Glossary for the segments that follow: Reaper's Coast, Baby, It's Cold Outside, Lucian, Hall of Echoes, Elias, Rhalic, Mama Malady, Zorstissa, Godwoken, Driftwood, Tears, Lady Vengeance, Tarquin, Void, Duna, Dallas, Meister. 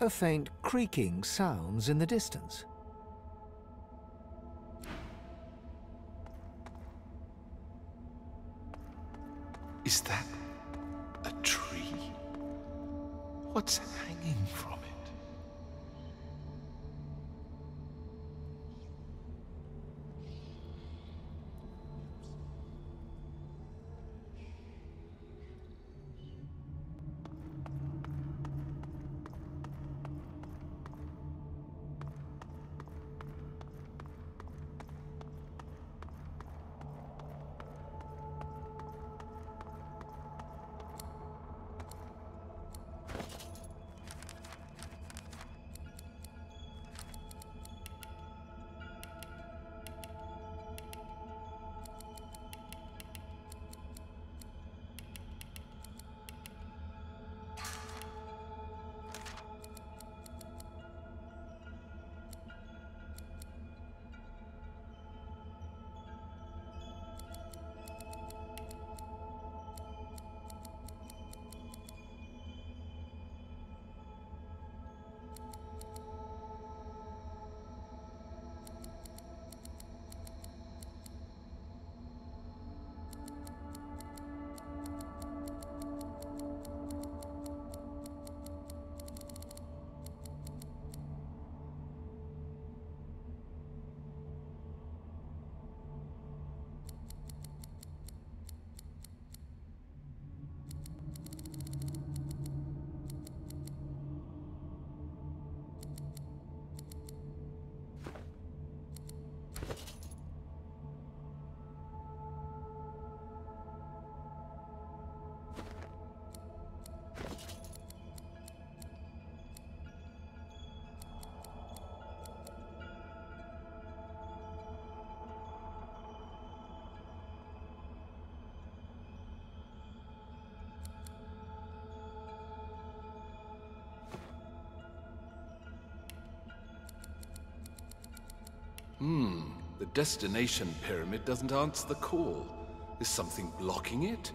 A faint creaking sounds in the distance. Is that a tree? What's hanging from it? The destination pyramid doesn't answer the call. Is something blocking it?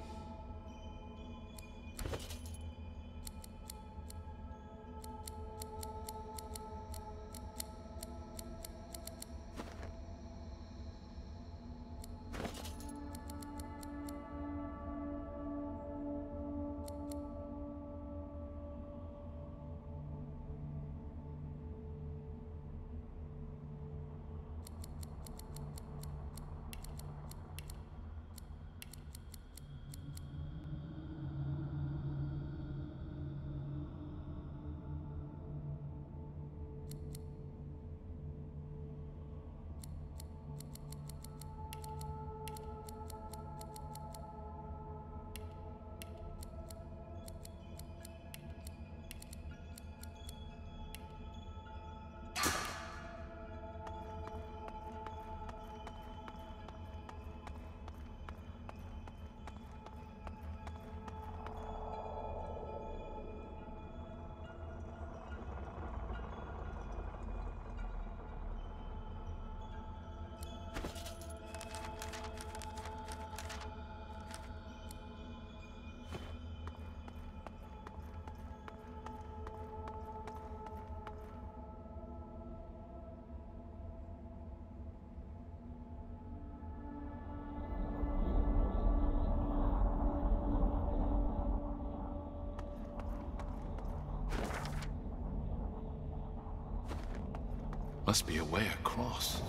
Must be a way across.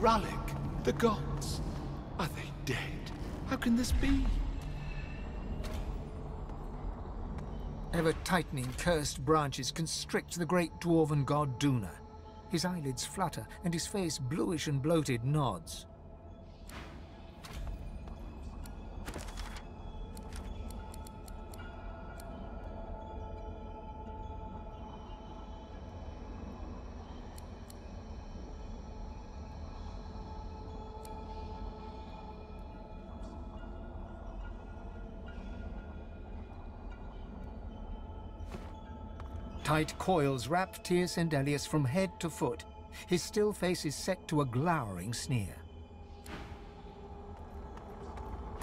Rhalic, the gods. Are they dead? How can this be? Ever-tightening cursed branches constrict the great dwarven god Duna. His eyelids flutter, and his face, bluish and bloated, nods. Tight coils wrap Tears and Elias from head to foot. His still face is set to a glowering sneer.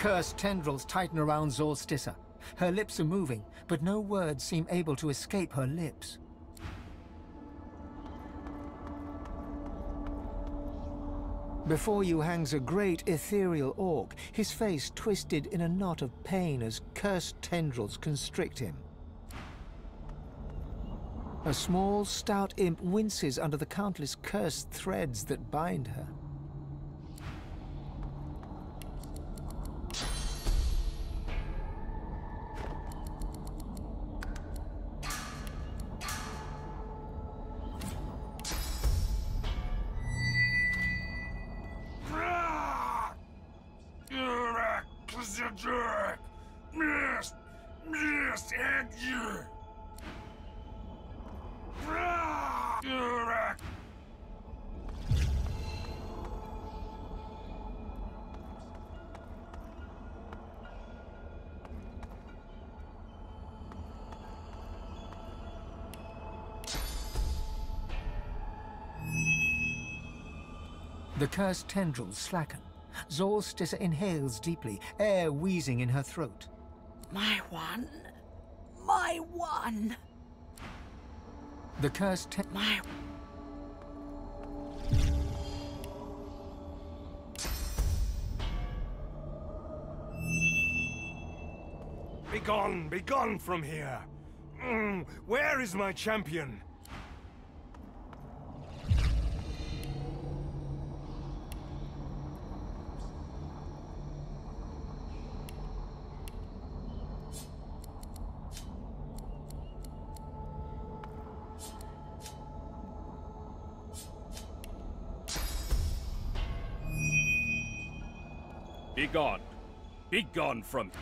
cursed tendrils tighten around Zorstissa. Her lips are moving, but no words seem able to escape her lips. Before you hangs a great ethereal orc, his face twisted in a knot of pain as cursed tendrils constrict him. A small, stout imp winces under the countless cursed threads that bind her. The cursed tendrils slacken. Zorstissa inhales deeply, air wheezing in her throat. My one. My one. The cursed tendrils. Begone, begone from here. Where is my champion? Begone! Begone from me!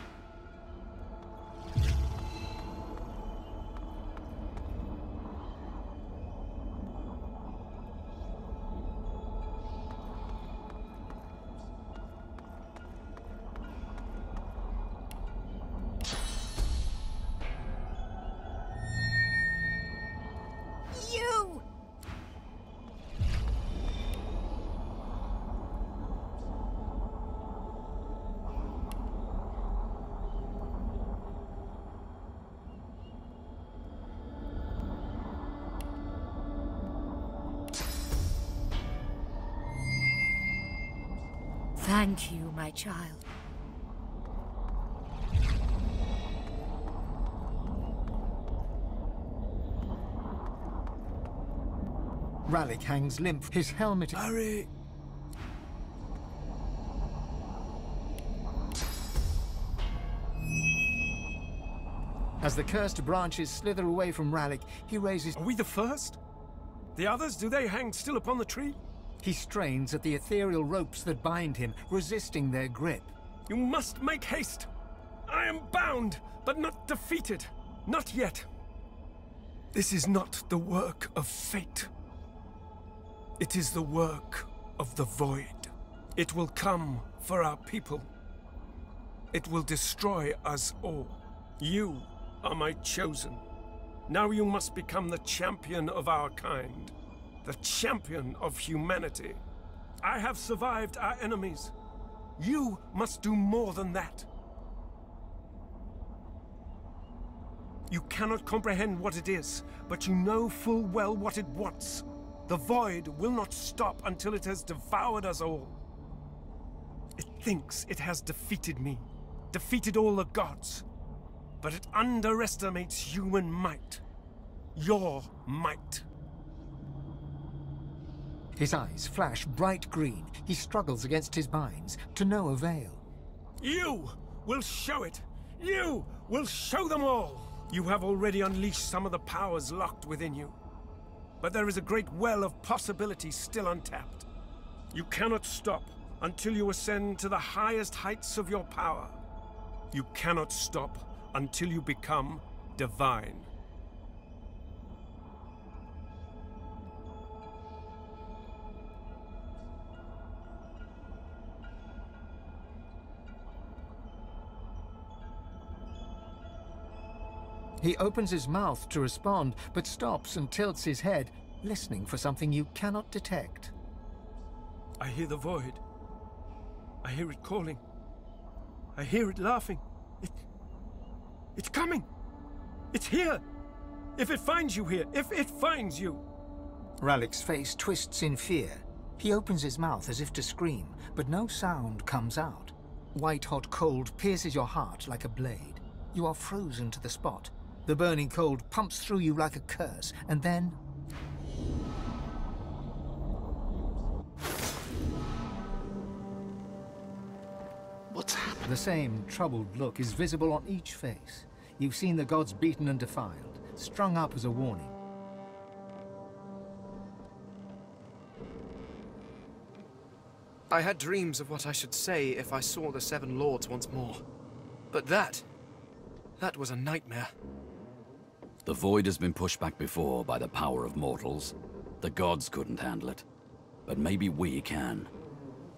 Thank you, my child. Rhalic hangs limp, his helmet... Hurry! As the cursed branches slither away from Rhalic, he raises... Are we the first? The others, do they hang still upon the tree? He strains at the ethereal ropes that bind him, resisting their grip. You must make haste! I am bound, but not defeated. Not yet. This is not the work of fate. It is the work of the Void. It will come for our people. It will destroy us all. You are my chosen. Now you must become the champion of our kind. The champion of humanity. I have survived our enemies. You must do more than that. You cannot comprehend what it is, but you know full well what it wants. The Void will not stop until it has devoured us all. It thinks it has defeated me, defeated all the gods, but it underestimates human might. Your might. His eyes flash bright green. He struggles against his binds, to no avail. You will show it! You will show them all! You have already unleashed some of the powers locked within you. But there is a great well of possibilities still untapped. You cannot stop until you ascend to the highest heights of your power. You cannot stop until you become divine. He opens his mouth to respond, but stops and tilts his head, listening for something you cannot detect. I hear the Void. I hear it calling. I hear it laughing. It's coming. It's here. If it finds you here, if it finds you. Rhalic's face twists in fear. He opens his mouth as if to scream, but no sound comes out. White-hot cold pierces your heart like a blade. You are frozen to the spot. The burning cold pumps through you like a curse, and then... What's happened? The same troubled look is visible on each face. You've seen the gods beaten and defiled, strung up as a warning. I had dreams of what I should say if I saw the Seven Lords once more. But that was a nightmare. The Void has been pushed back before by the power of mortals. The gods couldn't handle it. But maybe we can.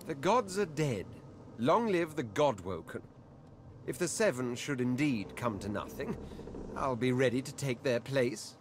The gods are dead. Long live the Godwoken. If the Seven should indeed come to nothing, I'll be ready to take their place.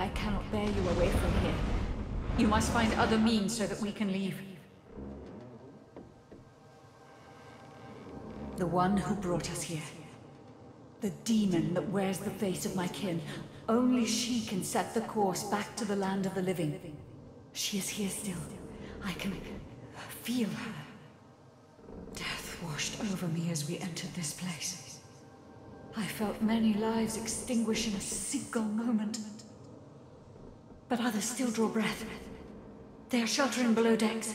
I cannot bear you away from here. You must find other means so that we can leave. The one who brought us here. The demon that wears the face of my kin. Only she can set the course back to the land of the living. She is here still. I can feel her. Death washed over me as we entered this place. I felt many lives extinguish in a single moment. But others still draw breath. They are sheltering below decks.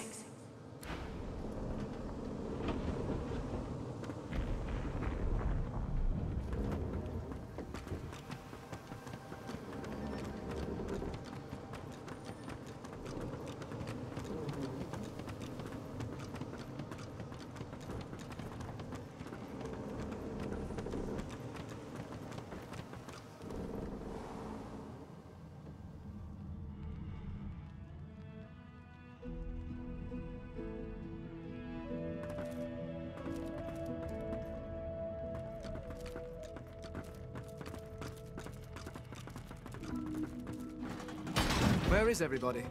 Where is everybody?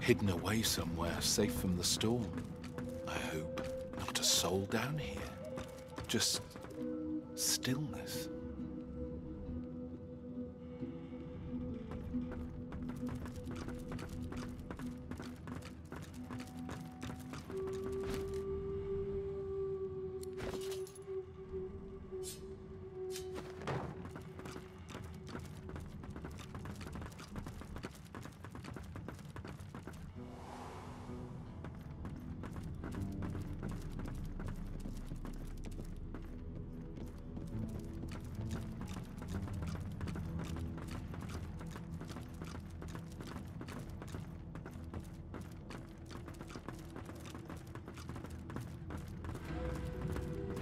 Hidden away somewhere, safe from the storm. I hope not a soul down here. Just stillness.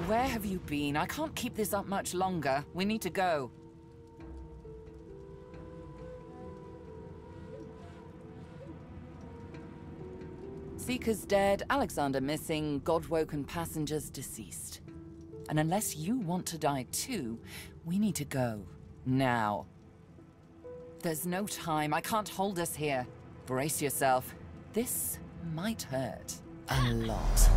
Where have you been? I can't keep this up much longer. We need to go. Seeker's dead, Alexander missing, Godwoken passengers deceased. And unless you want to die too, we need to go. Now. There's no time. I can't hold us here. Brace yourself. This might hurt. A lot.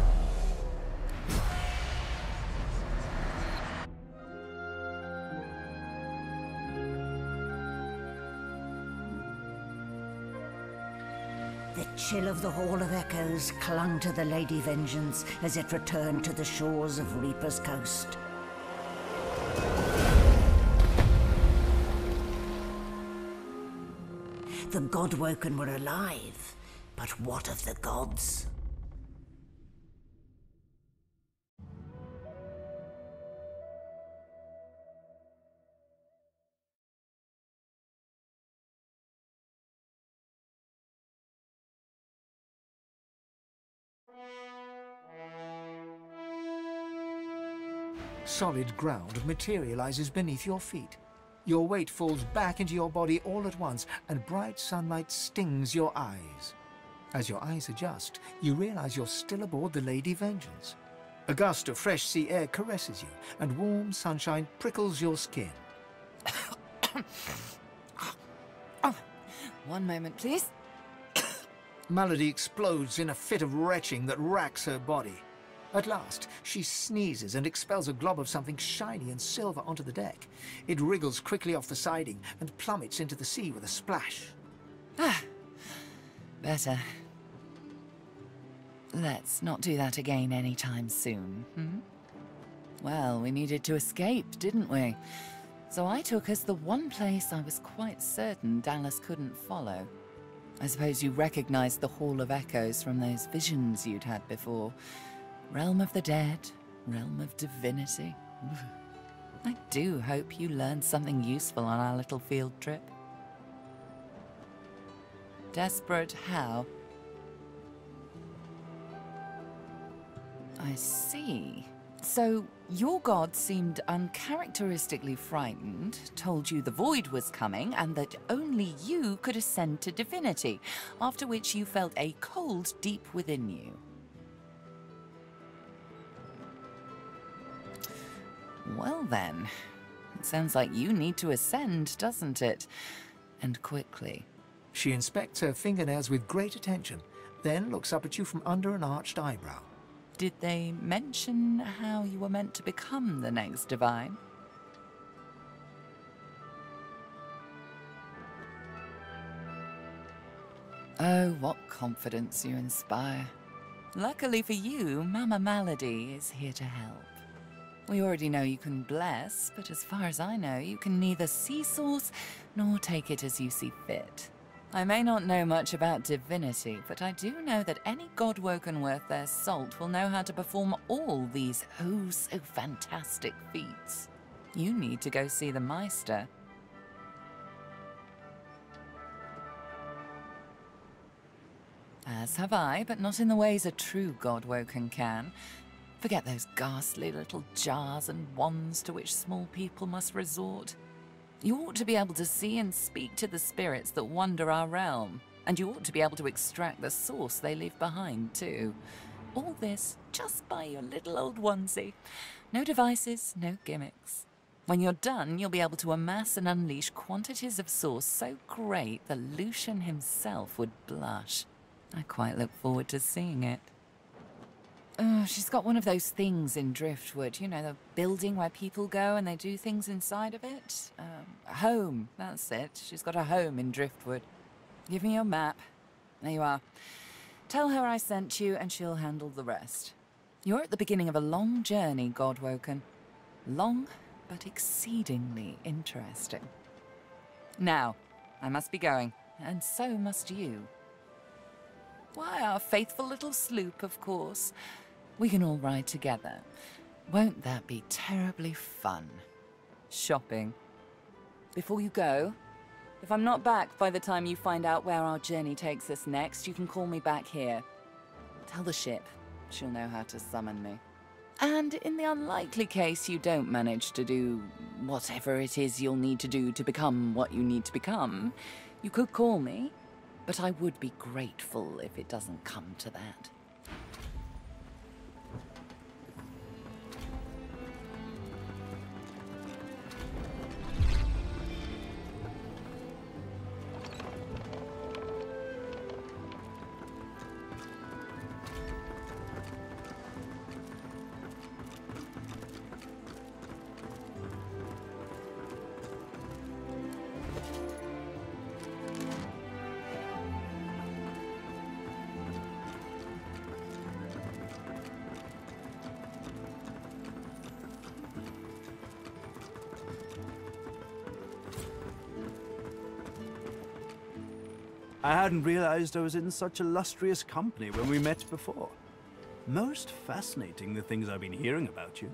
The chill of the Hall of Echoes clung to the Lady Vengeance as it returned to the shores of Reaper's Coast. The Godwoken were alive, but what of the gods? Solid ground materializes beneath your feet. Your weight falls back into your body all at once, and bright sunlight stings your eyes. As your eyes adjust, you realize you're still aboard the Lady Vengeance. A gust of fresh sea air caresses you, and warm sunshine prickles your skin. One moment, please. Malady explodes in a fit of retching that racks her body. At last, she sneezes and expels a glob of something shiny and silver onto the deck. It wriggles quickly off the siding and plummets into the sea with a splash. Ah, better. Let's not do that again anytime soon, hmm? Well, we needed to escape, didn't we? So I took us the one place I was quite certain Dallas couldn't follow. I suppose you recognized the Hall of Echoes from those visions you'd had before. Realm of the dead, realm of divinity. I do hope you learned something useful on our little field trip. Desperate how? I see. So your god seemed uncharacteristically frightened, told you the void was coming and that only you could ascend to divinity, after which you felt a cold deep within you. Well then, it sounds like you need to ascend, doesn't it? and quickly. She inspects her fingernails with great attention, then looks up at you from under an arched eyebrow. Did they mention how you were meant to become the next divine? Oh, what confidence you inspire. Luckily for you, Mama Malady is here to help. We already know you can bless, but as far as I know, you can neither seesaw nor take it as you see fit. I may not know much about divinity, but I do know that any Godwoken worth their salt will know how to perform all these oh-so-fantastic feats. You need to go see the Meister. As have I, but not in the ways a true Godwoken can. Forget those ghastly little jars and wands to which small people must resort. You ought to be able to see and speak to the spirits that wander our realm, and you ought to be able to extract the source they leave behind, too. All this just by your little old onesie. No devices, no gimmicks. When you're done, you'll be able to amass and unleash quantities of source so great that Lucian himself would blush. I quite look forward to seeing it. Oh, she's got one of those things in Driftwood, you know, the building where people go and they do things inside of it. A home, that's it. She's got a home in Driftwood. Give me your map. There you are. Tell her I sent you and she'll handle the rest. You're at the beginning of a long journey, Godwoken. Long, but exceedingly interesting. Now, I must be going, and so must you. Why, our faithful little sloop, of course. We can all ride together. Won't that be terribly fun? Shopping. Before you go, if I'm not back by the time you find out where our journey takes us next, you can call me back here. Tell the ship. She'll know how to summon me. And in the unlikely case you don't manage to do whatever it is you'll need to do to become what you need to become, you could call me. But I would be grateful if it doesn't come to that. I hadn't realized I was in such illustrious company when we met before. Most fascinating, the things I've been hearing about you.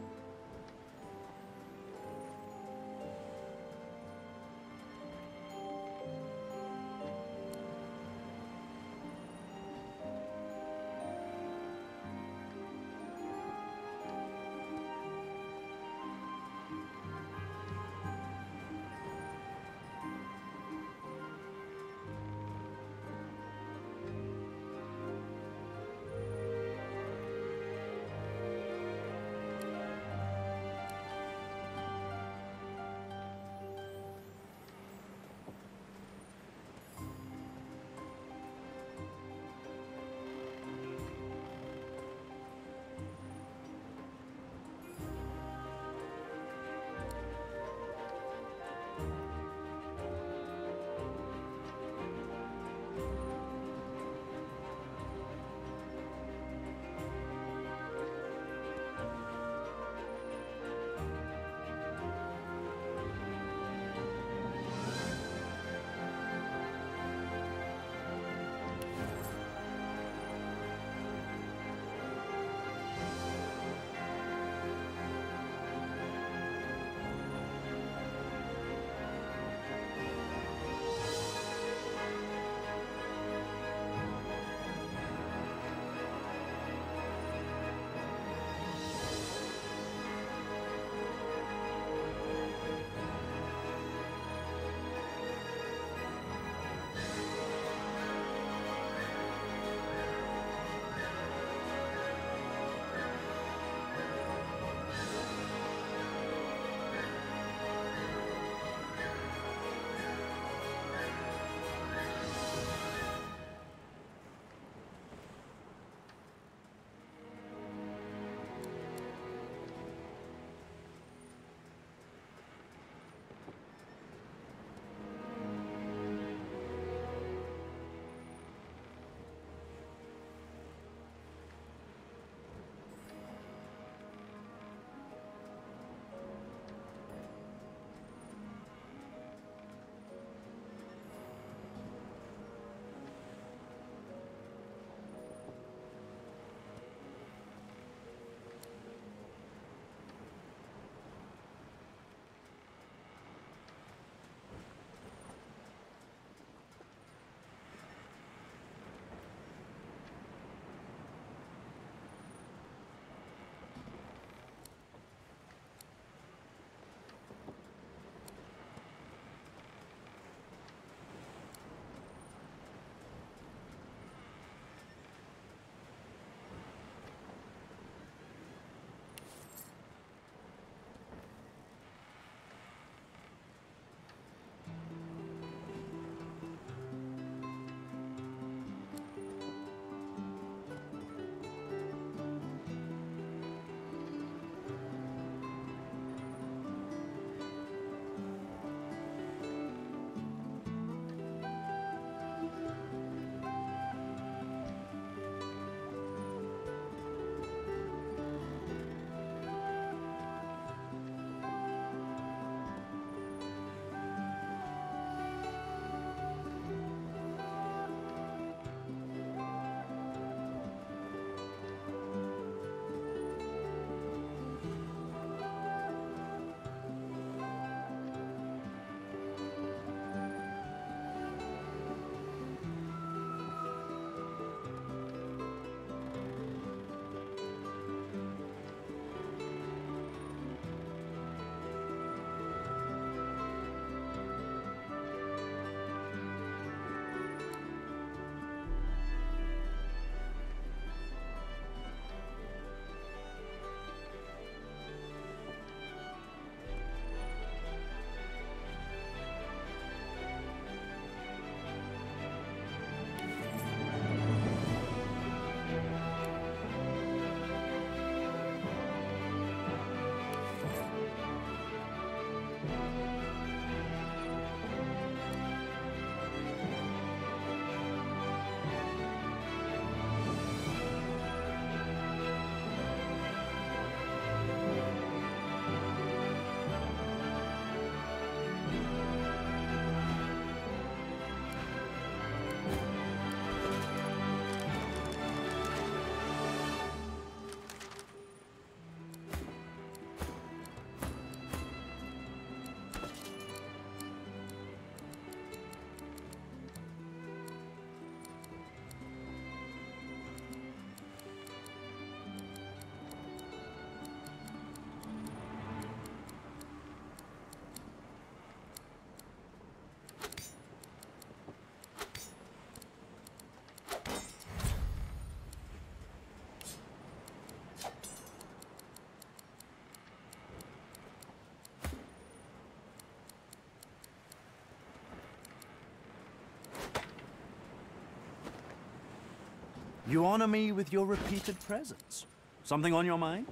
You honor me with your repeated presence. Something on your mind?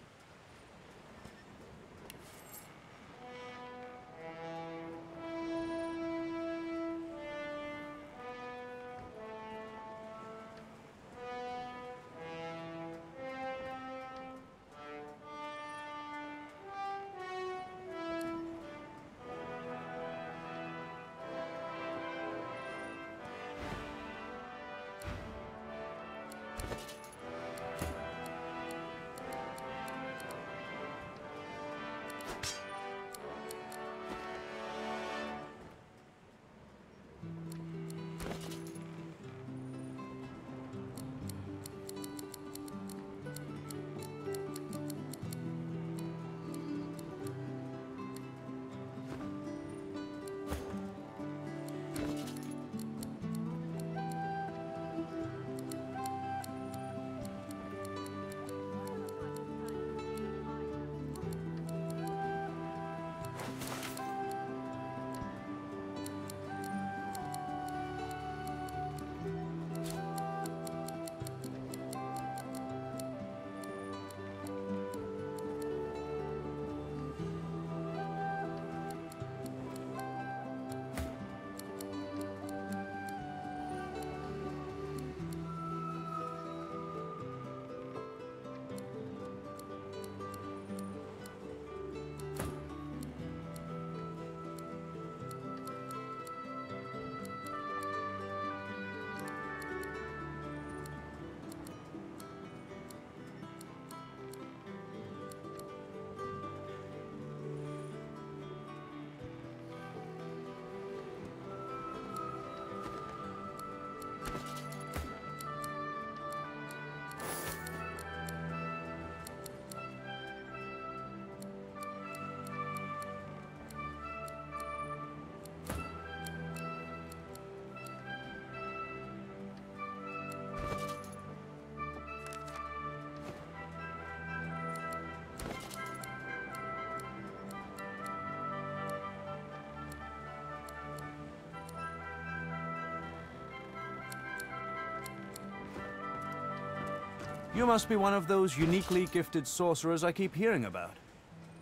You must be one of those uniquely gifted sorcerers I keep hearing about.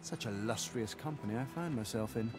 Such a illustrious company I find myself in.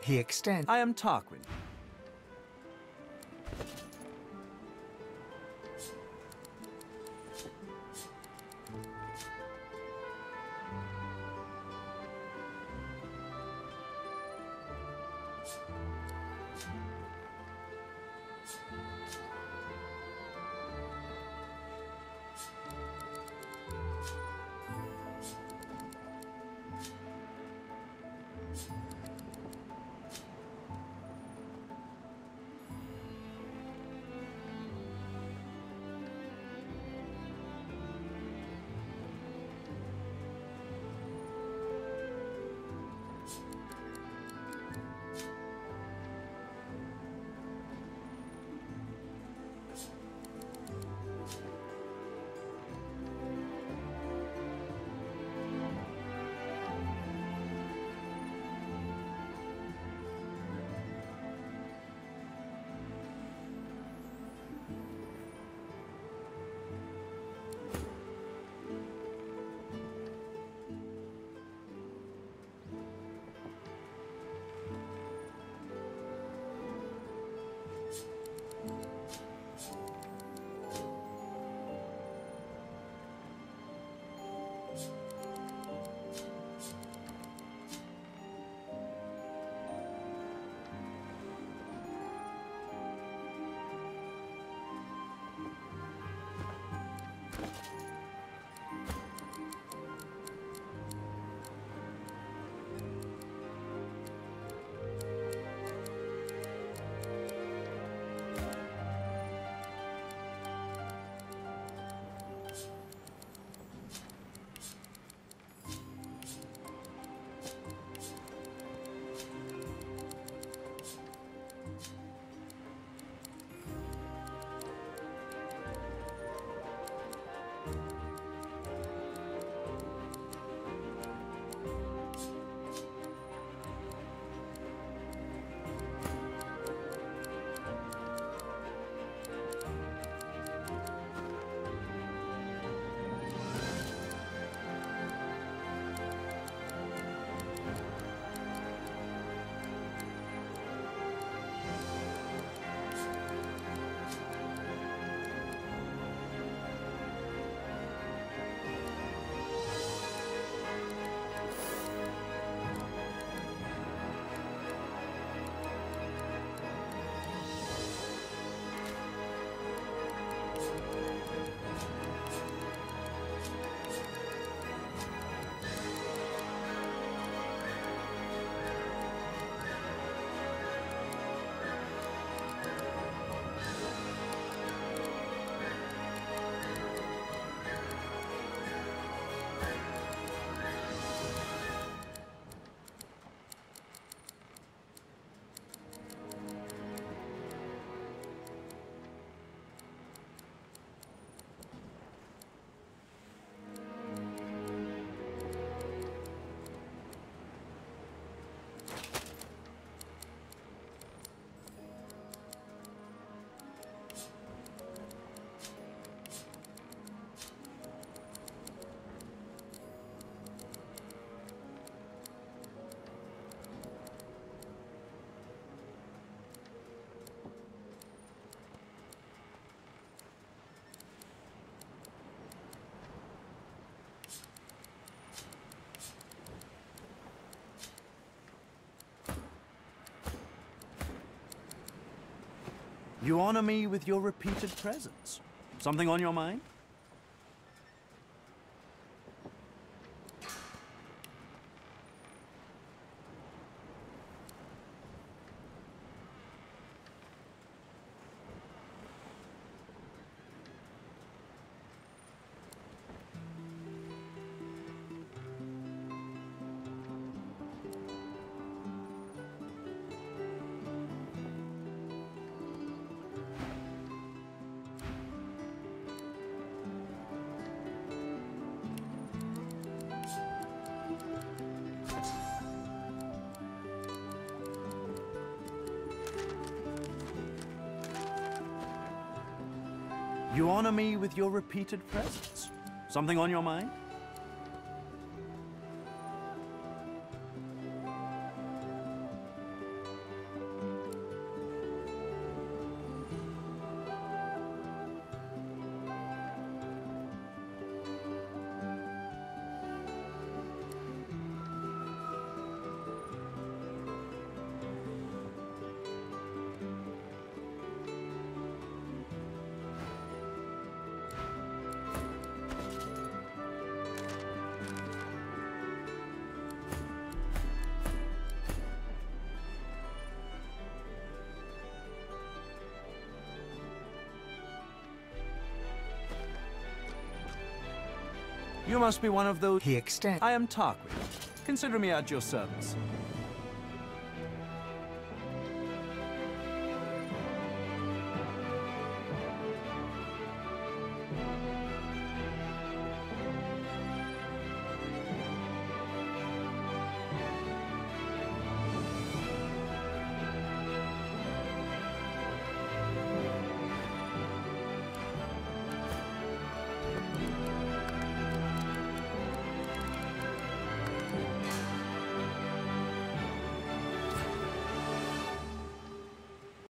He extends. I am Tarquin. You honor me with your repeated presence. Something on your mind? You honor me with your repeated presence. Something on your mind? You must be one of those... I am Tarquin. Consider me at your service.